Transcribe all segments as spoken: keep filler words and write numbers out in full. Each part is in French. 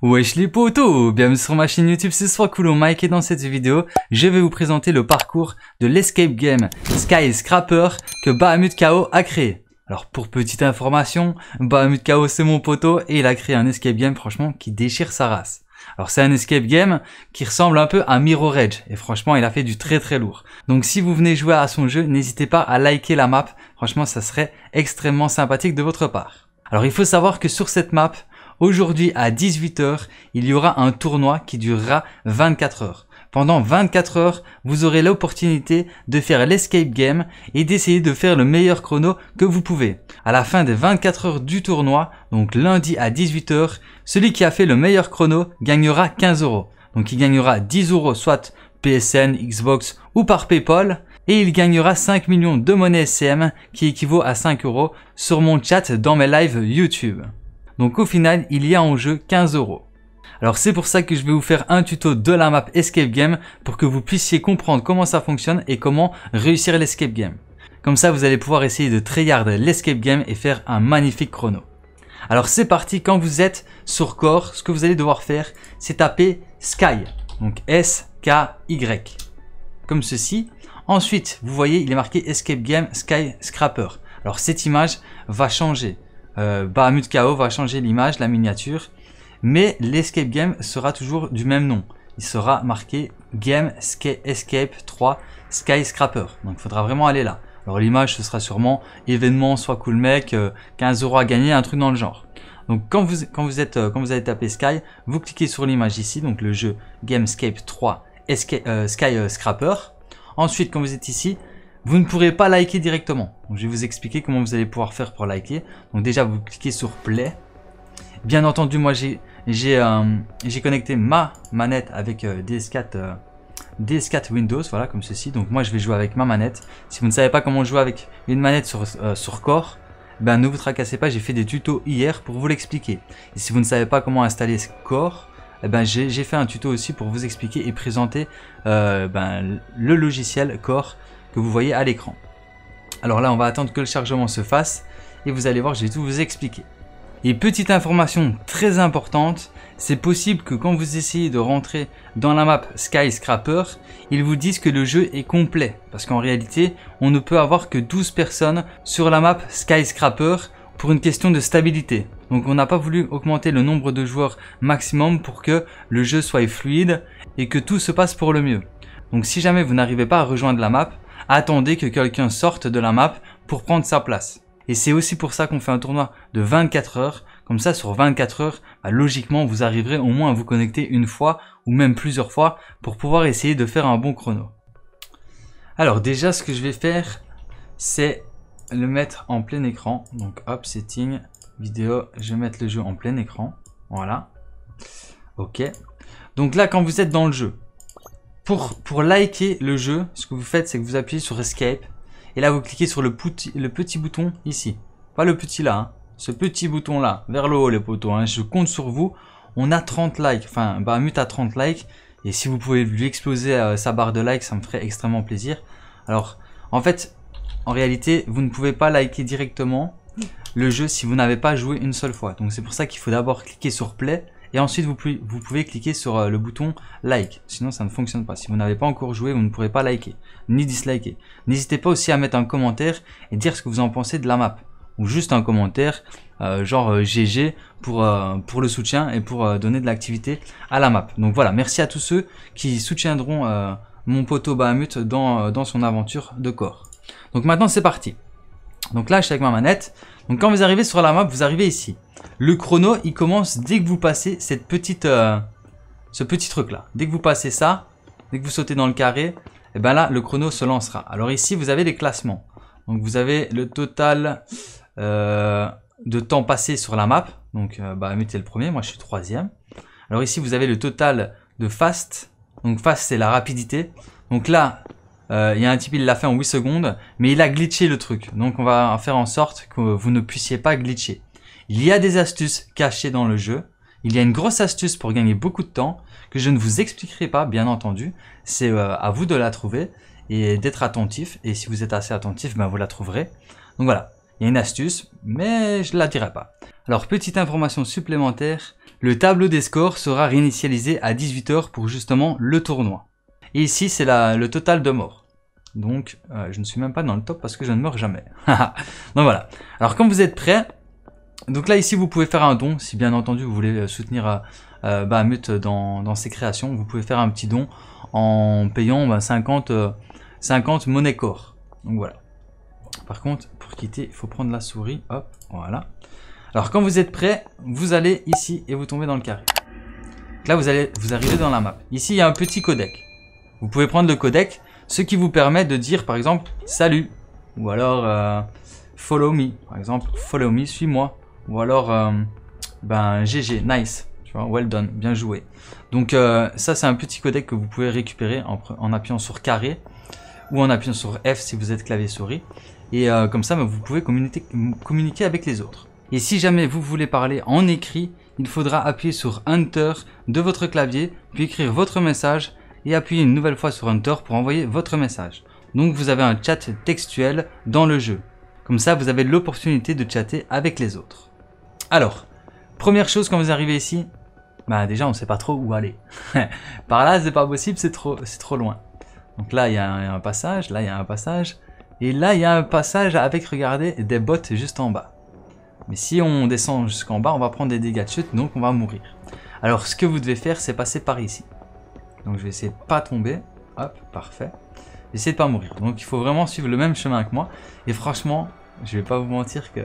Wesh les potos, bienvenue sur ma chaîne YouTube, c'est Soiscool Mec et dans cette vidéo, je vais vous présenter le parcours de l'escape game SKYSCRAPERS que Bahamut K O a créé. Alors pour petite information, Bahamut K O c'est mon poteau et il a créé un escape game franchement qui déchire sa race. Alors c'est un escape game qui ressemble un peu à Mirror's Edge et franchement il a fait du très très lourd. Donc si vous venez jouer à son jeu, n'hésitez pas à liker la map, franchement ça serait extrêmement sympathique de votre part. Alors il faut savoir que sur cette map, aujourd'hui à dix-huit heures, il y aura un tournoi qui durera vingt-quatre heures. Pendant vingt-quatre heures, vous aurez l'opportunité de faire l'escape game et d'essayer de faire le meilleur chrono que vous pouvez. À la fin des vingt-quatre heures du tournoi, donc lundi à dix-huit heures, celui qui a fait le meilleur chrono gagnera quinze euros. Donc il gagnera dix euros soit P S N, Xbox ou par PayPal et il gagnera cinq millions de monnaie S C M qui équivaut à cinq euros sur mon chat dans mes lives YouTube. Donc au final, il y a en jeu quinze euros. Alors c'est pour ça que je vais vous faire un tuto de la map escape game pour que vous puissiez comprendre comment ça fonctionne et comment réussir l'escape game. Comme ça vous allez pouvoir essayer de tryhard l'escape game et faire un magnifique chrono. Alors c'est parti, quand vous êtes sur Core, ce que vous allez devoir faire c'est taper Sky, donc S K Y, comme ceci. Ensuite vous voyez il est marqué escape game SKYSCRAPERS. Alors cette image va changer, euh, Bahamut K O va changer l'image, la miniature. Mais l'escape game sera toujours du même nom. Il sera marqué Game Escape trois SKYSCRAPERS. Donc il faudra vraiment aller là. Alors l'image ce sera sûrement événement Soiscool Mec, quinze euros à gagner, un truc dans le genre. Donc quand vous, quand vous, êtes, quand vous allez taper Sky, vous cliquez sur l'image ici, donc le jeu Game Escape trois euh, SKYSCRAPERS. Ensuite quand vous êtes ici, vous ne pourrez pas liker directement. Donc je vais vous expliquer comment vous allez pouvoir faire pour liker. Donc déjà vous cliquez sur Play. Bien entendu, moi j'ai j'ai euh, connecté ma manette avec euh, D S quatre, euh, D S quatre Windows, voilà comme ceci. Donc moi je vais jouer avec ma manette. Si vous ne savez pas comment jouer avec une manette sur, euh, sur Core, ben ne vous tracassez pas, j'ai fait des tutos hier pour vous l'expliquer. Et si vous ne savez pas comment installer Core, eh ben, j'ai fait un tuto aussi pour vous expliquer et présenter euh, ben, le logiciel Core que vous voyez à l'écran. Alors là on va attendre que le chargement se fasse et vous allez voir, je vais tout vous expliquer. Et petite information très importante, c'est possible que quand vous essayez de rentrer dans la map SKYSCRAPERS, ils vous disent que le jeu est complet. Parce qu'en réalité, on ne peut avoir que douze personnes sur la map SKYSCRAPERS pour une question de stabilité. Donc on n'a pas voulu augmenter le nombre de joueurs maximum pour que le jeu soit fluide et que tout se passe pour le mieux. Donc si jamais vous n'arrivez pas à rejoindre la map, attendez que quelqu'un sorte de la map pour prendre sa place. Et c'est aussi pour ça qu'on fait un tournoi de vingt-quatre heures. Comme ça, sur vingt-quatre heures, bah, logiquement, vous arriverez au moins à vous connecter une fois ou même plusieurs fois pour pouvoir essayer de faire un bon chrono. Alors déjà, ce que je vais faire, c'est le mettre en plein écran. Donc hop, setting, vidéo, je vais mettre le jeu en plein écran. Voilà. Ok. Donc là, quand vous êtes dans le jeu, pour, pour liker le jeu, ce que vous faites, c'est que vous appuyez sur Escape. Et là, vous cliquez sur le, pouti, le petit bouton ici. Pas le petit là, hein. Ce petit bouton là, vers le haut les potos. Hein. Je compte sur vous. On a trente likes. Enfin, Bahamut a trente likes. Et si vous pouvez lui exploser euh, sa barre de likes, ça me ferait extrêmement plaisir. Alors, en fait, en réalité, vous ne pouvez pas liker directement le jeu si vous n'avez pas joué une seule fois. Donc, c'est pour ça qu'il faut d'abord cliquer sur Play. Et ensuite, vous pouvez, vous pouvez cliquer sur euh, le bouton Like. Sinon, ça ne fonctionne pas. Si vous n'avez pas encore joué, vous ne pourrez pas liker, ni disliker. N'hésitez pas aussi à mettre un commentaire et dire ce que vous en pensez de la map. Ou juste un commentaire, euh, genre euh, G G, pour, euh, pour le soutien et pour euh, donner de l'activité à la map. Donc voilà, merci à tous ceux qui soutiendront euh, mon poteau Bahamut dans, euh, dans son aventure de Core. Donc maintenant, c'est parti. Donc là, je suis avec ma manette. Donc quand vous arrivez sur la map, vous arrivez ici. Le chrono, il commence dès que vous passez cette petite, euh, ce petit truc là. Dès que vous passez ça, dès que vous sautez dans le carré, et ben là, le chrono se lancera. Alors ici, vous avez les classements. Donc vous avez le total euh, de temps passé sur la map. Donc euh, bah, mettez le premier, moi je suis troisième. Alors ici, vous avez le total de fast. Donc fast, c'est la rapidité. Donc là, il euh, y a un type, il l'a fait en huit secondes, mais il a glitché le truc. Donc on va faire en sorte que vous ne puissiez pas glitcher. Il y a des astuces cachées dans le jeu. Il y a une grosse astuce pour gagner beaucoup de temps que je ne vous expliquerai pas, bien entendu. C'est euh, à vous de la trouver et d'être attentif. Et si vous êtes assez attentif, ben, vous la trouverez. Donc voilà, il y a une astuce, mais je ne la dirai pas. Alors, petite information supplémentaire, Le tableau des scores sera réinitialisé à dix-huit heures pour justement le tournoi. Et ici, c'est le total de morts. Donc, euh, je ne suis même pas dans le top parce que je ne meurs jamais. Donc voilà. Alors, quand vous êtes prêts, donc là, ici, vous pouvez faire un don. Si bien entendu, vous voulez soutenir euh, Bahamut dans, dans ses créations, vous pouvez faire un petit don en payant bah, cinquante monnaies Core. Donc voilà. Par contre, pour quitter, il faut prendre la souris. Hop, voilà. Alors, quand vous êtes prêts, vous allez ici et vous tombez dans le carré. Donc là, vous allez vous arrivez dans la map. Ici, il y a un petit codec. Vous pouvez prendre le codec, ce qui vous permet de dire, par exemple, « Salut » ou alors euh, « Follow me ». Par exemple, « Follow me », « Suis-moi » ou alors euh, ben, « G G »,« Nice », tu vois, « Well done », « Bien joué ». Donc euh, ça, c'est un petit codec que vous pouvez récupérer en, en appuyant sur « Carré » ou en appuyant sur « F » si vous êtes clavier-souris. Et euh, comme ça, ben, vous pouvez communiquer, communiquer avec les autres. Et si jamais vous voulez parler en écrit, il faudra appuyer sur « Enter » de votre clavier, puis écrire votre message et appuyez une nouvelle fois sur Enter pour envoyer votre message. Donc vous avez un chat textuel dans le jeu. Comme ça, vous avez l'opportunité de chatter avec les autres. Alors, première chose quand vous arrivez ici, bah déjà on ne sait pas trop où aller. Par là, c'est pas possible, c'est trop, c'est trop loin. Donc là, il y a un passage, là, il y a un passage. Et là, il y a un passage avec, regardez, des bottes juste en bas. Mais si on descend jusqu'en bas, on va prendre des dégâts de chute, donc on va mourir. Alors, ce que vous devez faire, c'est passer par ici. Donc je vais essayer de pas tomber, hop, parfait. J'essaie de pas mourir. Donc il faut vraiment suivre le même chemin que moi. Et franchement, je vais pas vous mentir que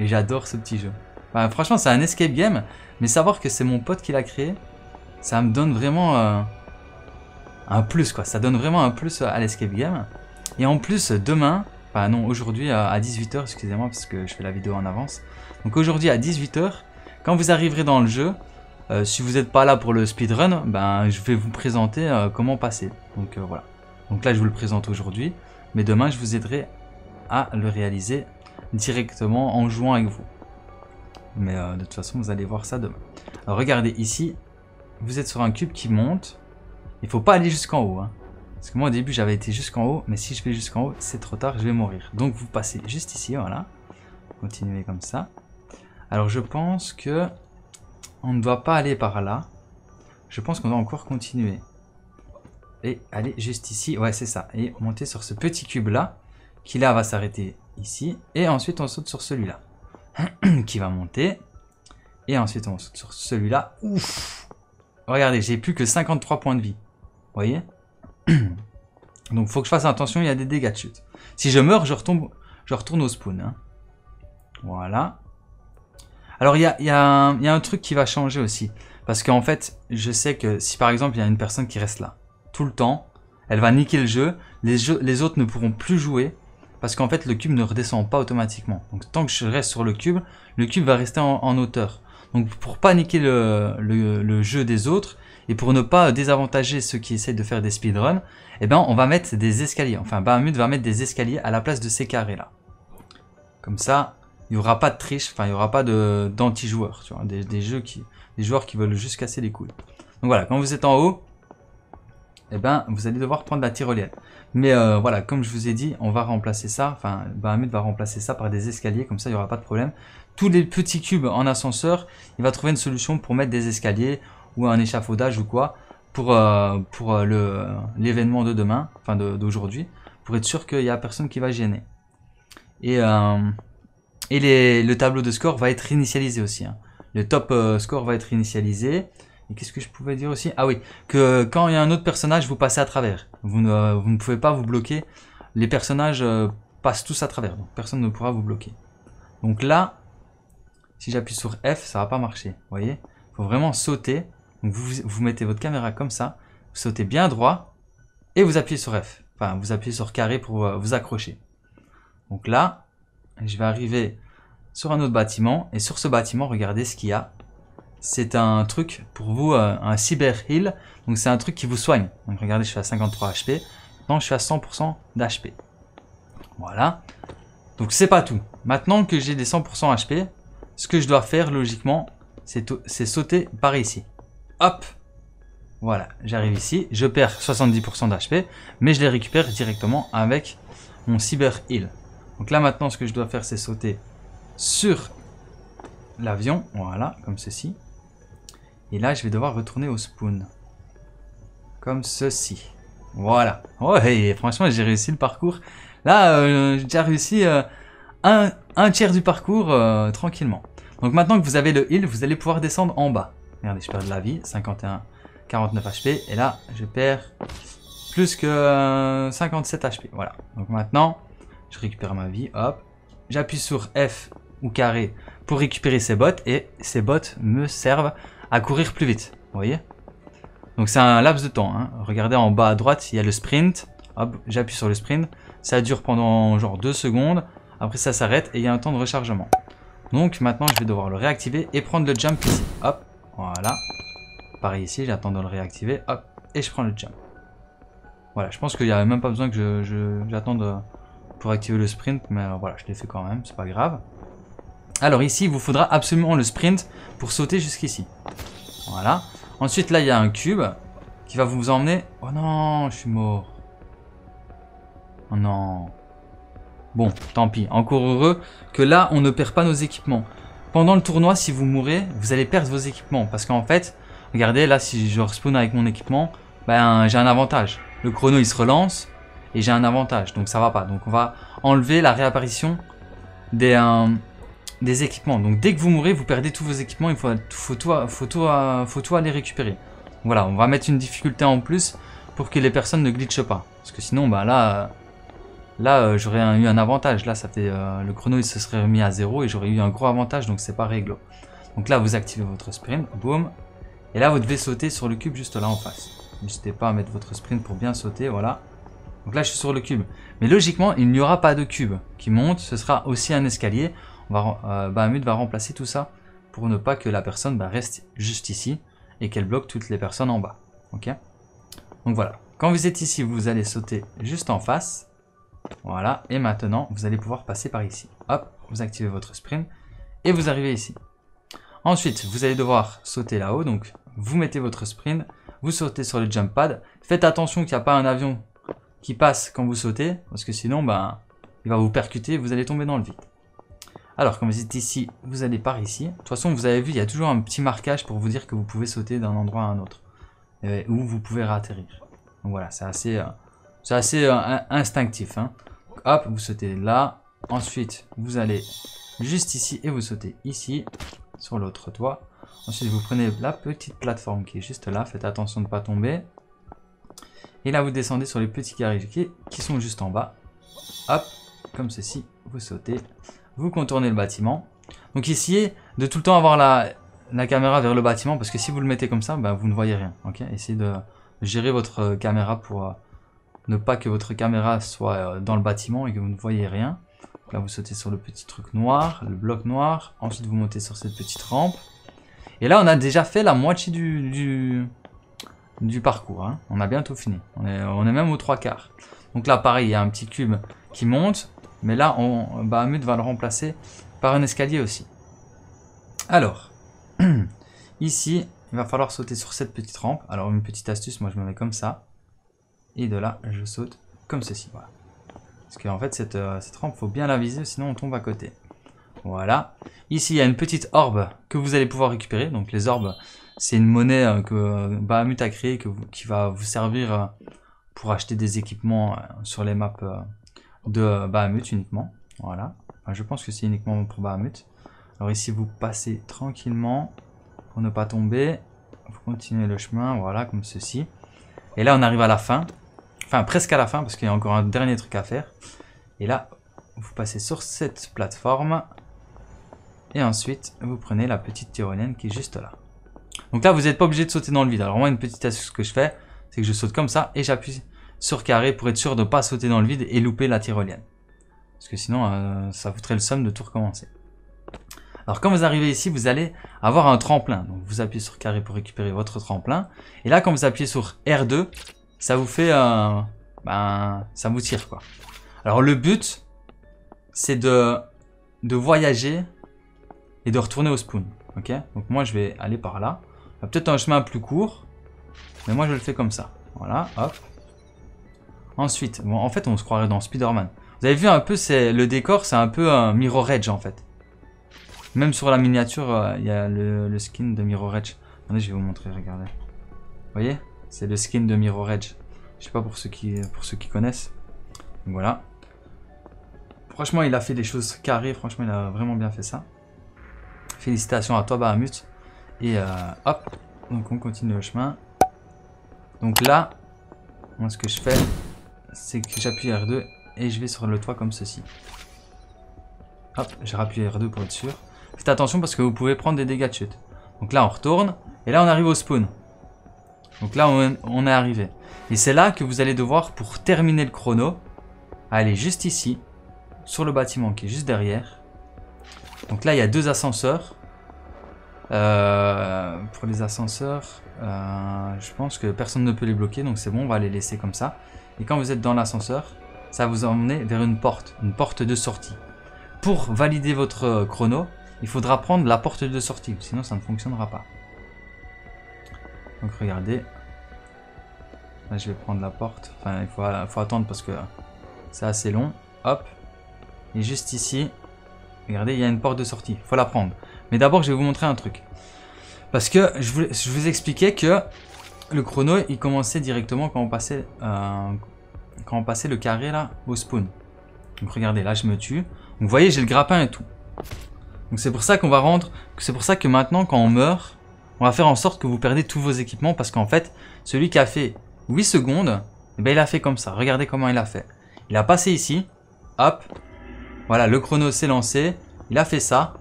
j'adore ce petit jeu. Enfin, franchement, c'est un escape game, mais savoir que c'est mon pote qui l'a créé, ça me donne vraiment euh, un plus quoi. Ça donne vraiment un plus à l'escape game. Et en plus, demain, enfin non, aujourd'hui à dix-huit heures, excusez-moi parce que je fais la vidéo en avance. Donc aujourd'hui à dix-huit heures, quand vous arriverez dans le jeu, Euh, si vous n'êtes pas là pour le speedrun, ben, je vais vous présenter euh, comment passer. Donc euh, voilà. Donc là, je vous le présente aujourd'hui. Mais demain, je vous aiderai à le réaliser directement en jouant avec vous. Mais euh, de toute façon, vous allez voir ça demain. Alors regardez ici, vous êtes sur un cube qui monte. Il ne faut pas aller jusqu'en haut. Hein. Parce que moi, au début, j'avais été jusqu'en haut. Mais si je vais jusqu'en haut, c'est trop tard, je vais mourir. Donc vous passez juste ici, voilà. Continuez comme ça. Alors je pense que... on ne doit pas aller par là. Je pense qu'on doit encore continuer. Et aller juste ici. Ouais, c'est ça. Et monter sur ce petit cube-là. Qui là va s'arrêter ici. Et ensuite, on saute sur celui-là. Qui va monter. Et ensuite, on saute sur celui-là. Ouf! Regardez, j'ai plus que cinquante-trois points de vie. Vous voyez? Donc, il faut que je fasse attention. Il y a des dégâts de chute. Si je meurs, je, retombe, je retourne au spawn. Hein. Voilà. Alors, il y a, y, a y a un truc qui va changer aussi. Parce qu'en fait, je sais que si par exemple, il y a une personne qui reste là tout le temps, elle va niquer le jeu. Les, jeux, les autres ne pourront plus jouer parce qu'en fait, le cube ne redescend pas automatiquement. Donc, tant que je reste sur le cube, le cube va rester en, en hauteur. Donc, pour pas niquer le, le, le jeu des autres et pour ne pas désavantager ceux qui essayent de faire des speedruns, eh ben, on va mettre des escaliers. Enfin, Bahamut va mettre des escaliers à la place de ces carrés-là. Comme ça... il n'y aura pas de triche, enfin il n'y aura pas d'anti-joueurs, tu vois, des, des, jeux qui, des joueurs qui veulent juste casser les couilles. Donc voilà, quand vous êtes en haut, eh ben, vous allez devoir prendre la tyrolienne. Mais euh, voilà, comme je vous ai dit, on va remplacer ça, enfin Bahamut va remplacer ça par des escaliers, comme ça il n'y aura pas de problème. Tous les petits cubes en ascenseur, il va trouver une solution pour mettre des escaliers ou un échafaudage ou quoi, pour, euh, pour euh, l'événement de demain, enfin d'aujourd'hui, de, pour être sûr qu'il n'y a personne qui va gêner. Et... Euh, Et les, le tableau de score va être initialisé aussi. Hein. Le top euh, score va être initialisé. Et qu'est-ce que je pouvais dire aussi? Ah oui, que quand il y a un autre personnage, vous passez à travers. Vous ne, vous ne pouvez pas vous bloquer. Les personnages euh, passent tous à travers. Donc personne ne pourra vous bloquer. Donc là, si j'appuie sur F, ça va pas marcher. Vous voyez? Il faut vraiment sauter. Donc vous, vous mettez votre caméra comme ça. Vous sautez bien droit. Et vous appuyez sur F. Enfin, vous appuyez sur carré pour euh, vous accrocher. Donc là... je vais arriver sur un autre bâtiment. Et sur ce bâtiment, regardez ce qu'il y a. C'est un truc pour vous, euh, un cyber heal. Donc c'est un truc qui vous soigne. Donc regardez, je suis à cinquante-trois H P. Maintenant, je suis à cent pour cent d'H P. Voilà. Donc c'est pas tout. Maintenant que j'ai les cent pour cent H P, ce que je dois faire logiquement, c'est sauter par ici. Hop. Voilà, j'arrive ici. Je perds soixante-dix pour cent d'H P. Mais je les récupère directement avec mon cyber heal. Donc là, maintenant, ce que je dois faire, c'est sauter sur l'avion. Voilà, comme ceci. Et là, je vais devoir retourner au spawn. Comme ceci. Voilà. Ouais, franchement, j'ai réussi le parcours. Là, euh, j'ai déjà réussi euh, un, un tiers du parcours euh, tranquillement. Donc maintenant que vous avez le heal, vous allez pouvoir descendre en bas. Regardez, je perds de la vie. cinquante et un, quarante-neuf H P. Et là, je perds plus que euh, cinquante-sept H P. Voilà. Donc maintenant, je récupère ma vie. Hop. J'appuie sur F ou carré pour récupérer ces bottes. Et ces bottes me servent à courir plus vite. Vous voyez ? Donc c'est un laps de temps, hein. Regardez en bas à droite, il y a le sprint. Hop, j'appuie sur le sprint. Ça dure pendant genre deux secondes. Après ça s'arrête et il y a un temps de rechargement. Donc maintenant je vais devoir le réactiver et prendre le jump ici. Hop, voilà. Pareil ici, j'attends de le réactiver. Hop, et je prends le jump. Voilà, je pense qu'il n'y a même pas besoin que j'attende pour activer le sprint. Mais voilà, je l'ai fait quand même, c'est pas grave. Alors ici, il vous faudra absolument le sprint pour sauter jusqu'ici. Voilà. Ensuite, là, il y a un cube qui va vous emmener... Oh non, je suis mort. Oh non. Bon, tant pis. Encore heureux que là, on ne perd pas nos équipements. Pendant le tournoi, si vous mourrez, vous allez perdre vos équipements. Parce qu'en fait, regardez, là, si je respawn avec mon équipement, ben j'ai un avantage. Le chrono, il se relance et j'ai un avantage. Donc, ça va pas. Donc, on va enlever la réapparition des... Euh, des équipements. Donc dès que vous mourrez, vous perdez tous vos équipements. Il faut, faut, tout, faut, tout, faut tout aller récupérer. Voilà, on va mettre une difficulté en plus pour que les personnes ne glitchent pas. Parce que sinon, bah là, là j'aurais eu un avantage. Là, ça fait euh, le chrono, il se serait remis à zéro et j'aurais eu un gros avantage. Donc c'est pas réglo. Donc là, vous activez votre sprint. Boum. Et là, vous devez sauter sur le cube juste là en face. N'hésitez pas à mettre votre sprint pour bien sauter. Voilà. Donc là, je suis sur le cube. Mais logiquement, il n'y aura pas de cube qui monte. Ce sera aussi un escalier. Va, euh, Bahamut va remplacer tout ça pour ne pas que la personne bah, reste juste ici et qu'elle bloque toutes les personnes en bas. Ok. Donc voilà. Quand vous êtes ici, vous allez sauter juste en face. Voilà. Et maintenant, vous allez pouvoir passer par ici. Hop, vous activez votre sprint et vous arrivez ici. Ensuite, vous allez devoir sauter là-haut. Donc, vous mettez votre sprint, vous sautez sur le jump pad. Faites attention qu'il n'y a pas un avion qui passe quand vous sautez parce que sinon, bah, il va vous percuter et vous allez tomber dans le vide. Alors, quand vous êtes ici, vous allez par ici. De toute façon, vous avez vu, il y a toujours un petit marquage pour vous dire que vous pouvez sauter d'un endroit à un autre. Euh, où vous pouvez réatterrir. Donc voilà, c'est assez, euh, c'est assez euh, instinctif. Hein. Donc, hop, vous sautez là. Ensuite, vous allez juste ici et vous sautez ici, sur l'autre toit. Ensuite, vous prenez la petite plateforme qui est juste là. Faites attention de ne pas tomber. Et là, vous descendez sur les petits carrés qui, qui sont juste en bas. Hop, comme ceci, vous sautez. Vous contournez le bâtiment. Donc essayez de tout le temps avoir la, la caméra vers le bâtiment parce que si vous le mettez comme ça, ben vous ne voyez rien. Okay, essayez de gérer votre caméra pour euh, ne pas que votre caméra soit euh, dans le bâtiment et que vous ne voyez rien. Donc là, vous sautez sur le petit truc noir, le bloc noir. Ensuite, vous montez sur cette petite rampe. Et là, on a déjà fait la moitié du, du, du parcours. Hein. On a bientôt fini. On est, on est même aux trois quarts. Donc là, pareil, il y a un petit cube qui monte. Mais là, on, Bahamut va le remplacer par un escalier aussi. Alors, ici, il va falloir sauter sur cette petite rampe. Alors, une petite astuce, moi je me mets comme ça. Et de là, je saute comme ceci. Voilà. Parce qu'en fait, cette, cette rampe, il faut bien la viser, sinon on tombe à côté. Voilà. Ici, il y a une petite orbe que vous allez pouvoir récupérer. Donc, les orbes, c'est une monnaie que Bahamut a créée que, qui va vous servir pour acheter des équipements sur les maps... de Bahamut uniquement, voilà. Enfin, je pense que c'est uniquement pour Bahamut. Alors ici, vous passez tranquillement pour ne pas tomber. Vous continuez le chemin, voilà, comme ceci. Et là, on arrive à la fin. Enfin, presque à la fin, parce qu'il y a encore un dernier truc à faire. Et là, vous passez sur cette plateforme. Et ensuite, vous prenez la petite tyrolienne qui est juste là. Donc là, vous n'êtes pas obligé de sauter dans le vide. Alors moi, une petite astuce que je fais, c'est que je saute comme ça et j'appuie sur carré pour être sûr de ne pas sauter dans le vide et louper la tyrolienne. Parce que sinon, euh, ça foutrait le somme de tout recommencer. Alors, quand vous arrivez ici, vous allez avoir un tremplin. Donc, vous appuyez sur carré pour récupérer votre tremplin. Et là, quand vous appuyez sur R deux, ça vous fait... Euh, ben, ça vous tire, quoi. Alors, le but, c'est de, de voyager et de retourner au spawn. Ok ? Donc, moi, je vais aller par là. Peut-être un chemin plus court, mais moi, je le fais comme ça. Voilà, hop. Ensuite, bon, en fait, on se croirait dans Spider-Man. Vous avez vu un peu, c'est le décor, c'est un peu un Mirror's Edge, en fait. Même sur la miniature, il euh, y a le, le skin de Mirror's Edge. Attendez, je vais vous montrer, regardez. Vous voyez? C'est le skin de Mirror's Edge. Je sais pas pour ceux qui, pour ceux qui connaissent. Donc voilà. Franchement, il a fait des choses carrées. Franchement, il a vraiment bien fait ça. Félicitations à toi, Bahamut. Et euh, hop. Donc, on continue le chemin. Donc là, moi, ce que je fais, c'est que j'appuie R deux et je vais sur le toit comme ceci. Hop, j'ai rappuyé R deux pour être sûr. Faites attention parce que vous pouvez prendre des dégâts de chute. Donc là, on retourne. Et là, on arrive au spawn. Donc là, on, on est arrivé. Et c'est là que vous allez devoir, pour terminer le chrono, aller juste ici, sur le bâtiment qui est juste derrière. Donc là, il y a deux ascenseurs. Euh, pour les ascenseurs, euh, je pense que personne ne peut les bloquer. Donc c'est bon, on va les laisser comme ça. Et quand vous êtes dans l'ascenseur, ça va vous emmener vers une porte, une porte de sortie. Pour valider votre chrono, il faudra prendre la porte de sortie. Sinon, ça ne fonctionnera pas. Donc regardez. Là, je vais prendre la porte. Enfin, il faut, faut attendre parce que c'est assez long. Hop. Et juste ici, regardez, il y a une porte de sortie. Il faut la prendre. Mais d'abord, je vais vous montrer un truc. Parce que je vous, je vous expliquais que le chrono, il commençait directement quand on passait, euh, quand on passait le carré là au spawn. Donc regardez, là, je me tue. Donc vous voyez, j'ai le grappin et tout. Donc c'est pour ça qu'on va rendre... C'est pour ça que maintenant, quand on meurt, on va faire en sorte que vous perdez tous vos équipements. Parce qu'en fait, celui qui a fait huit secondes, eh bien, il a fait comme ça. Regardez comment il a fait. Il a passé ici. Hop. Voilà, le chrono s'est lancé. Il a fait ça.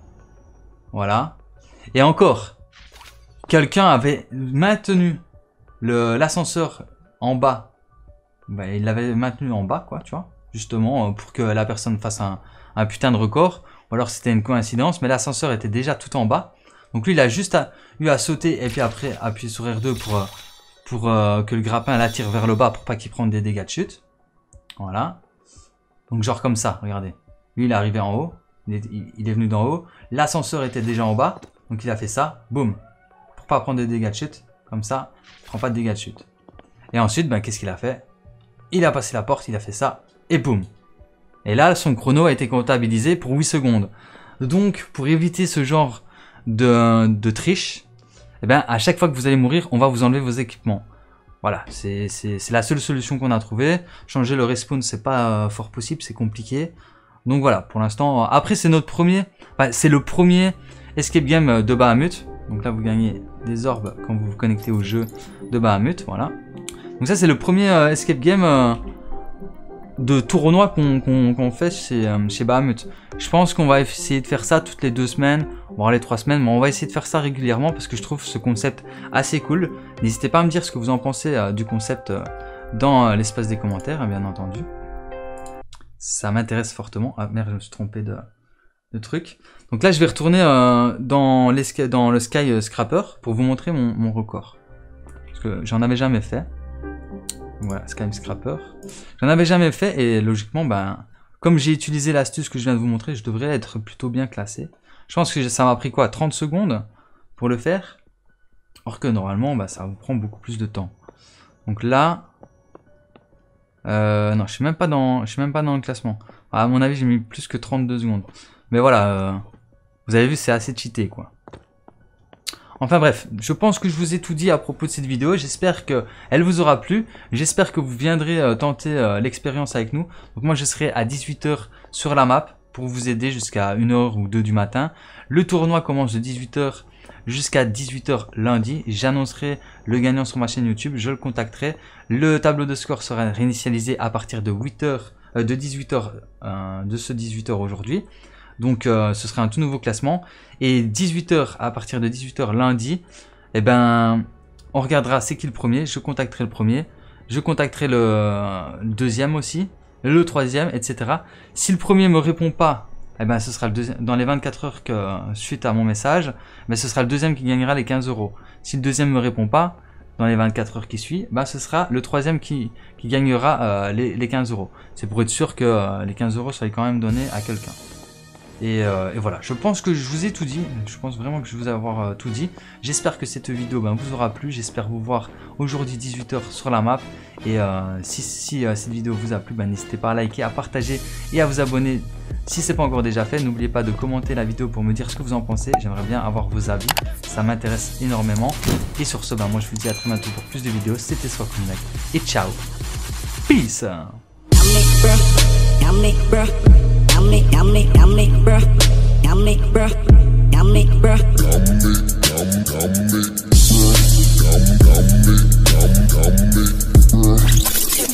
Voilà. Et encore, quelqu'un avait maintenu l'ascenseur en bas. Bah, il l'avait maintenu en bas, quoi, tu vois. Justement, pour que la personne fasse un, un putain de record. Ou alors, c'était une coïncidence, mais l'ascenseur était déjà tout en bas. Donc, lui, il a juste à, eu à sauter et puis après, appuyer sur R deux pour, pour euh, que le grappin l'attire vers le bas pour pas qu'il prenne des dégâts de chute. Voilà. Donc, genre comme ça, regardez. Lui, il est arrivé en haut. Il est, il est venu d'en haut. L'ascenseur était déjà en bas. Donc, il a fait ça. Boum. Pour pas prendre de dégâts de chute. Comme ça, il prend pas de dégâts de chute. Et ensuite, ben, qu'est-ce qu'il a fait? Il a passé la porte. Il a fait ça. Et boum. Et là, son chrono a été comptabilisé pour huit secondes. Donc, pour éviter ce genre de, de triche, eh ben, à chaque fois que vous allez mourir, on va vous enlever vos équipements. Voilà, c'est la seule solution qu'on a trouvée. Changer le respawn, c'est pas fort possible, c'est compliqué. Donc voilà, pour l'instant, après c'est notre premier, enfin, c'est le premier escape game de Bahamut. Donc là, vous gagnez des orbes quand vous vous connectez au jeu de Bahamut, voilà. Donc ça, c'est le premier escape game de tournoi qu'on qu'on, qu'on fait chez, chez Bahamut. Je pense qu'on va essayer de faire ça toutes les deux semaines, voire les trois semaines, mais on va essayer de faire ça régulièrement parce que je trouve ce concept assez cool. N'hésitez pas à me dire ce que vous en pensez euh, du concept euh, dans euh, l'espace des commentaires, hein, bien entendu. Ça m'intéresse fortement. Ah merde, je me suis trompé de, de truc. Donc là, je vais retourner euh, dans, dans le SkyScraper pour vous montrer mon, mon record. Parce que j'en avais jamais fait. Voilà, SkyScraper. J'en avais jamais fait et logiquement, ben, comme j'ai utilisé l'astuce que je viens de vous montrer, je devrais être plutôt bien classé. Je pense que ça m'a pris quoi, trente secondes pour le faire. Or que normalement, ben, ça vous prend beaucoup plus de temps. Donc là, euh, non, je suis même pas dans, je suis même pas dans le classement. À mon avis, j'ai mis plus que trente-deux secondes. Mais voilà, euh, vous avez vu, c'est assez cheaté, quoi. Enfin bref, je pense que je vous ai tout dit à propos de cette vidéo. J'espère qu'elle vous aura plu. J'espère que vous viendrez euh, tenter euh, l'expérience avec nous. Donc moi, je serai à dix-huit heures sur la map pour vous aider jusqu'à une heure ou deux du matin. Le tournoi commence de dix-huit heures jusqu'à dix-huit heures lundi. J'annoncerai le gagnant sur ma chaîne YouTube. Je le contacterai. Le tableau de score sera réinitialisé à partir de, huit heures, euh, de dix-huit heures euh, de ce dix-huit heures aujourd'hui. Donc euh, ce sera un tout nouveau classement. Et dix-huit heures, à partir de dix-huit heures lundi, eh ben, on regardera c'est qui le premier. Je contacterai le premier. Je contacterai le, euh, le deuxième aussi. Le troisième, et cetera. Si le premier me répond pas, eh ben, ce sera le deuxième. Dans les vingt-quatre heures que, euh, suite à mon message, ben, ce sera le deuxième qui gagnera les quinze euros. Si le deuxième me répond pas, dans les vingt-quatre heures qui suivent, ben, ce sera le troisième qui, qui gagnera euh, les, les quinze euros. C'est pour être sûr que euh, les quinze euros soient quand même donnés à quelqu'un. Et, euh, et voilà, je pense que je vous ai tout dit, je pense vraiment que je vous ai avoir euh, tout dit. J'espère que cette vidéo ben, vous aura plu, j'espère vous voir aujourd'hui dix-huit heures sur la map. Et euh, si, si euh, cette vidéo vous a plu, ben, n'hésitez pas à liker, à partager et à vous abonner si ce n'est pas encore déjà fait. N'oubliez pas de commenter la vidéo pour me dire ce que vous en pensez, j'aimerais bien avoir vos avis, ça m'intéresse énormément. Et sur ce, ben, moi je vous dis à très bientôt pour plus de vidéos, c'était Soiscool Mec et ciao, peace. I'm Nick, I'm Nick, I'm Nick, bruh. I'm Nick, bruh. I'm Nick, bruh.